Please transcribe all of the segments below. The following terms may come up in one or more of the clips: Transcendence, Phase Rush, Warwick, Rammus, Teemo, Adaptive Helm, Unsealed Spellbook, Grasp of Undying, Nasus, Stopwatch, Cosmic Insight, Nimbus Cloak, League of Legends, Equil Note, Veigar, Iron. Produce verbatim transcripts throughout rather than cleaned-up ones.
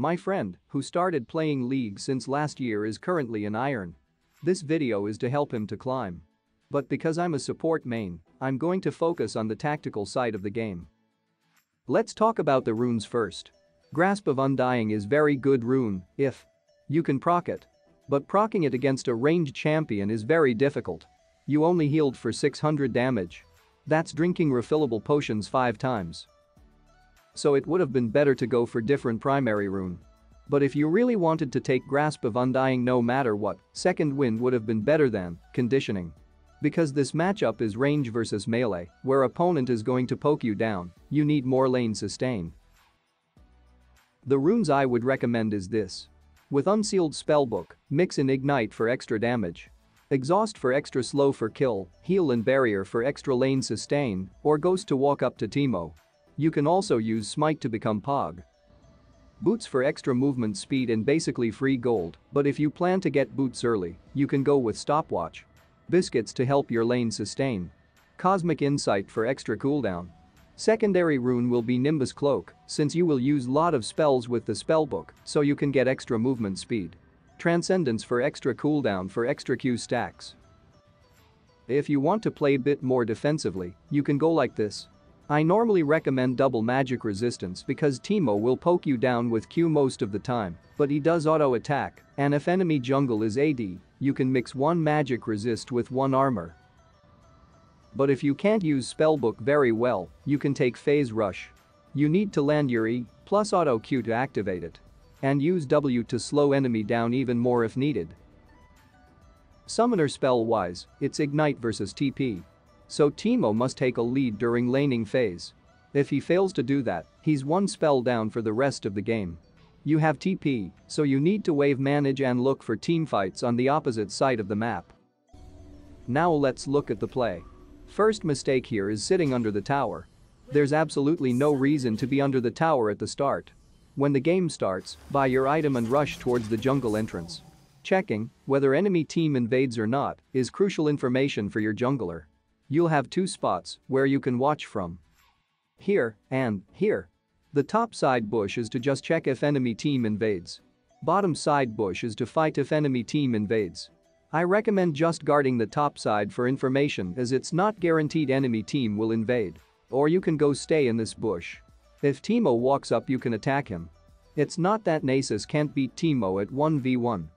My friend, who started playing League since last year, is currently in Iron. This video is to help him to climb. But because I'm a support main, I'm going to focus on the tactical side of the game. Let's talk about the runes first. Grasp of Undying is very good rune if you can proc it. But proccing it against a ranged champion is very difficult. You only healed for six hundred damage. That's drinking refillable potions five times. So it would have been better to go for different primary rune. But if you really wanted to take Grasp of Undying no matter what, Second Wind would have been better than Conditioning. Because this matchup is range versus melee, where opponent is going to poke you down, you need more lane sustain. The runes I would recommend is this. With Unsealed Spellbook, mix in Ignite for extra damage. Exhaust for extra slow for kill, Heal and Barrier for extra lane sustain, or Ghost to walk up to Teemo. You can also use Smite to become Pog. Boots for extra movement speed and basically free gold, but if you plan to get boots early, you can go with Stopwatch. Biscuits to help your lane sustain. Cosmic Insight for extra cooldown. Secondary rune will be Nimbus Cloak, since you will use lot of spells with the spellbook, so you can get extra movement speed. Transcendence for extra cooldown for extra Q stacks. If you want to play a bit more defensively, you can go like this. I normally recommend double magic resistance because Teemo will poke you down with Q most of the time, but he does auto-attack, and if enemy jungle is A D, you can mix one magic resist with one armor. But if you can't use spellbook very well, you can take Phase Rush. You need to land your E, plus auto-Q to activate it. And use W to slow enemy down even more if needed. Summoner spell-wise, it's Ignite versus T P. So Teemo must take a lead during laning phase. If he fails to do that, he's one spell down for the rest of the game. You have T P, so you need to wave manage and look for teamfights on the opposite side of the map. Now let's look at the play. First mistake here is sitting under the tower. There's absolutely no reason to be under the tower at the start. When the game starts, buy your item and rush towards the jungle entrance. Checking whether enemy team invades or not is crucial information for your jungler. You'll have two spots where you can watch from. Here and here. The top side bush is to just check if enemy team invades. Bottom side bush is to fight if enemy team invades. I recommend just guarding the top side for information, as it's not guaranteed enemy team will invade. Or you can go stay in this bush. If Teemo walks up, you can attack him. It's not that Nasus can't beat Teemo at one v one.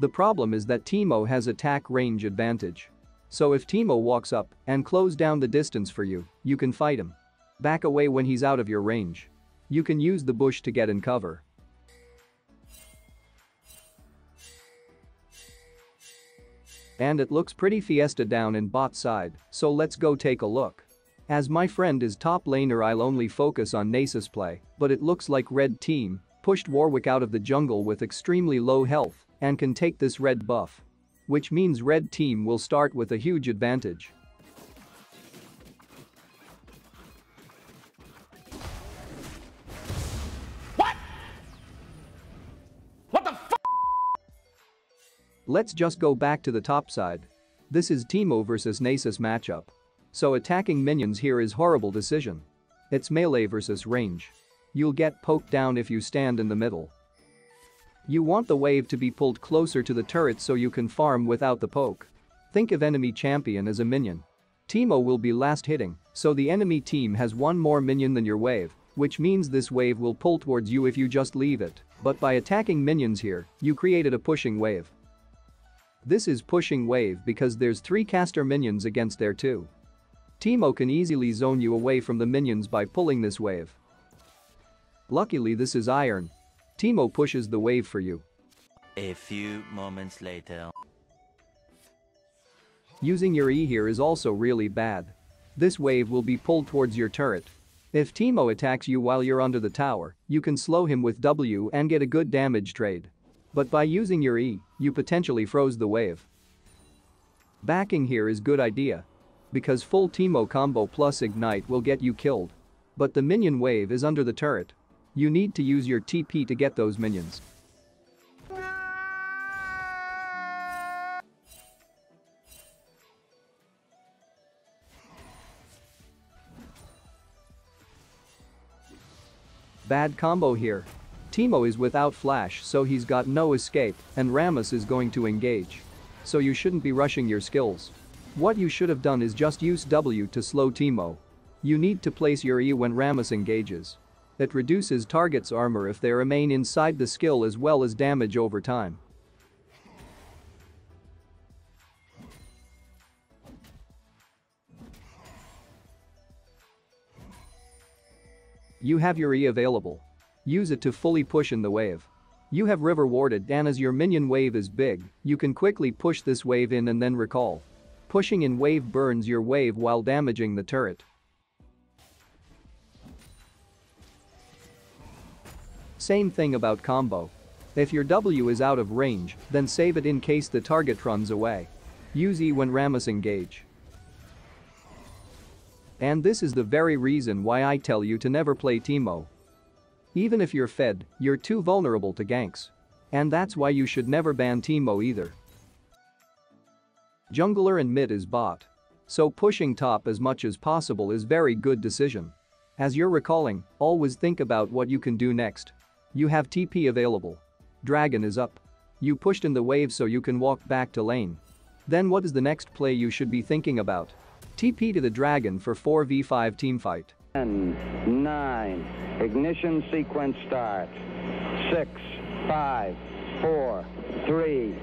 The problem is that Teemo has attack range advantage. So if Teemo walks up and close down the distance for you, you can fight him. Back away when he's out of your range. You can use the bush to get in cover. And it looks pretty fiesta down in bot side, so let's go take a look. As my friend is top laner, I'll only focus on Nasus play, but it looks like red team pushed Warwick out of the jungle with extremely low health and can take this red buff. Which means red team will start with a huge advantage. What? What the f***? Let's just go back to the top side. This is Teemo versus Nasus matchup. So attacking minions here is horrible decision. It's melee versus range. You'll get poked down if you stand in the middle. You want the wave to be pulled closer to the turret so you can farm without the poke. Think of enemy champion as a minion. Teemo will be last hitting, so the enemy team has one more minion than your wave, which means this wave will pull towards you if you just leave it, but by attacking minions here, you created a pushing wave. This is pushing wave because there's three caster minions against their two. Teemo can easily zone you away from the minions by pulling this wave. Luckily this is Iron. Teemo pushes the wave for you. A few moments later. Using your E here is also really bad. This wave will be pulled towards your turret. If Teemo attacks you while you're under the tower, you can slow him with W and get a good damage trade. But by using your E, you potentially froze the wave. Backing here is good idea. Because full Teemo combo plus Ignite will get you killed. But the minion wave is under the turret. You need to use your T P to get those minions. Bad combo here. Teemo is without flash, so he's got no escape, and Rammus is going to engage. So you shouldn't be rushing your skills. What you should have done is just use W to slow Teemo. You need to place your E when Rammus engages. It reduces target's armor if they remain inside the skill as well as damage over time. You have your E available. Use it to fully push in the wave. You have River warded, and as your minion wave is big, you can quickly push this wave in and then recall. Pushing in wave burns your wave while damaging the turret. Same thing about combo. If your W is out of range, then save it in case the target runs away. Use E when Rammus engage. And this is the very reason why I tell you to never play Teemo. Even if you're fed, you're too vulnerable to ganks. And that's why you should never ban Teemo either. Jungler and mid is bot. So pushing top as much as possible is very good decision. As you're recalling, always think about what you can do next. You have T P available. Dragon is up. You pushed in the wave so you can walk back to lane. Then what is the next play you should be thinking about? T P to the dragon for four v five teamfight. ten, nine, ignition sequence starts. six, five, four, three,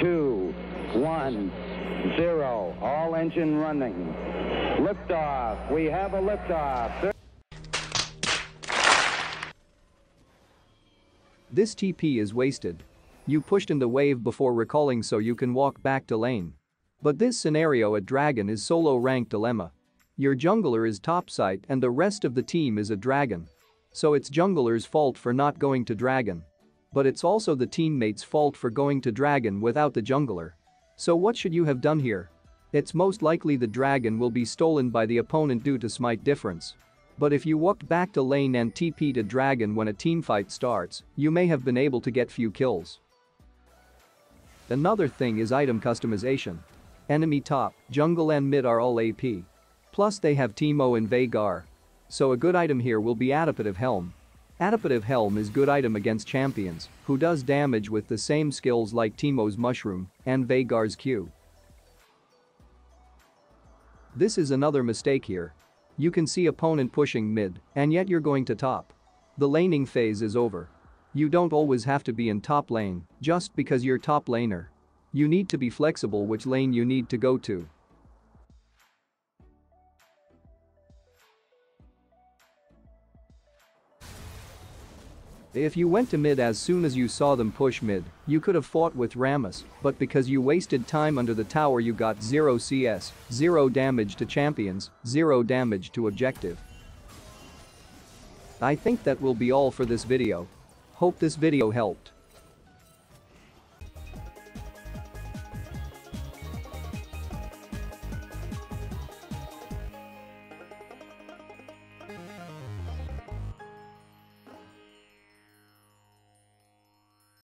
two, one, zero. All engine running. Liftoff. We have a liftoff. This T P is wasted. You pushed in the wave before recalling so you can walk back to lane. But this scenario at dragon is solo rank dilemma. Your jungler is topside and the rest of the team is a dragon. So it's jungler's fault for not going to dragon. But it's also the teammate's fault for going to dragon without the jungler. So what should you have done here? It's most likely the dragon will be stolen by the opponent due to smite difference. But if you walked back to lane and T P to dragon when a teamfight starts, you may have been able to get few kills. Another thing is item customization. Enemy top, jungle and mid are all A P. Plus they have Teemo and Veigar. So a good item here will be Adaptive Helm. Adaptive Helm is good item against champions, who does damage with the same skills like Teemo's Mushroom and Veigar's Q. This is another mistake here. You can see opponent pushing mid, and yet you're going to top. The laning phase is over. You don't always have to be in top lane, just because you're top laner. You need to be flexible which lane you need to go to. If you went to mid as soon as you saw them push mid, you could have fought with Rammus, but because you wasted time under the tower you got zero C S, zero damage to champions, zero damage to objective. I think that will be all for this video. Hope this video helped.